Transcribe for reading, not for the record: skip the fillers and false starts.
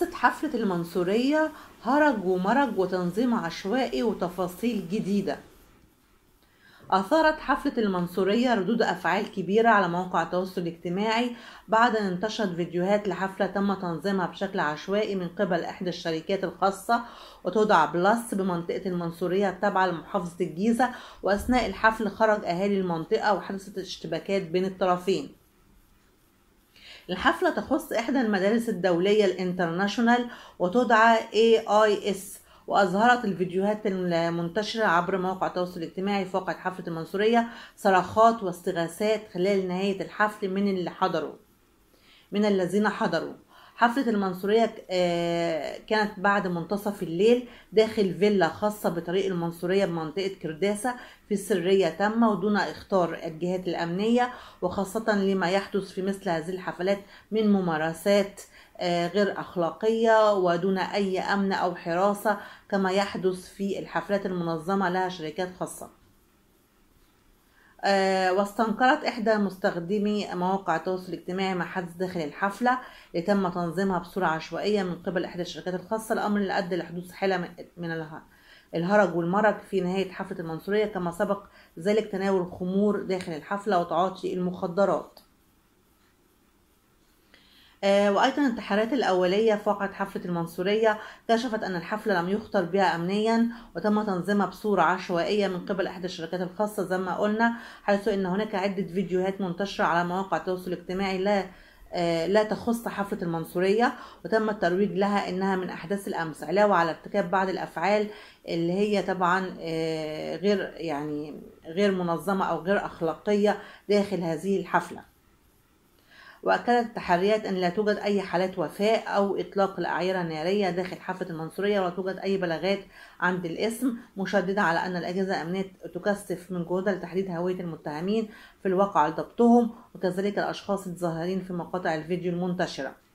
منصة حفلة المنصورية هرج ومرج وتنظيم عشوائي وتفاصيل جديدة. أثارت حفلة المنصورية ردود أفعال كبيرة على مواقع التواصل الاجتماعي بعد أن انتشرت فيديوهات لحفلة تم تنظيمها بشكل عشوائي من قبل إحدى الشركات الخاصة وتدعى بلس بمنطقة المنصورية التابعة لمحافظة الجيزة، وأثناء الحفل خرج أهالي المنطقة وحدثت اشتباكات بين الطرفين. الحفلة تخص إحدى المدارس الدولية الانترناشونال وتدعى AIS، وأظهرت الفيديوهات المنتشرة عبر موقع التواصل الاجتماعي في وقعة حفلة المنصورية صراخات واستغاثات خلال نهاية الحفل من الذين حضروا. حفلة المنصورية كانت بعد منتصف الليل داخل فيلا خاصة بطريق المنصورية بمنطقة كرداسة في سرية تامة ودون إخطار الجهات الأمنية، وخاصة لما يحدث في مثل هذه الحفلات من ممارسات غير أخلاقية ودون أي أمن أو حراسة كما يحدث في الحفلات المنظمة لها شركات خاصة. واستنكرت إحدى مستخدمي مواقع التواصل الاجتماعي مع حدث داخل الحفلة اللي تم تنظيمها بصورة عشوائية من قبل إحدى الشركات الخاصة، الأمر اللي أدى لحدوث حالة من الهرج والمرج في نهاية حفلة المنصورية، كما سبق ذلك تناول الخمور داخل الحفلة وتعاطي المخدرات. وأيضا الانتحارات الأولية في وقعة حفلة المنصورية كشفت أن الحفلة لم يخطر بها أمنيا وتم تنظيمها بصورة عشوائية من قبل إحدى الشركات الخاصة زي ما قلنا، حيث أن هناك عدة فيديوهات منتشرة على مواقع التواصل الاجتماعي لا تخص حفلة المنصورية وتم الترويج لها أنها من أحداث الأمس، علاوة على ارتكاب بعض الأفعال اللي هي طبعا غير منظمة أو غير أخلاقية داخل هذه الحفلة. وأكدت التحريات أن لا توجد أي حالات وفاة أو إطلاق الأعيرة النارية داخل حفلة المنصورية، ولا توجد أي بلاغات عند الاسم، مشددة على أن الأجهزة الأمنية تكثف من جهودها لتحديد هوية المتهمين في الواقع لضبطهم وكذلك الأشخاص الظاهرين في مقاطع الفيديو المنتشرة.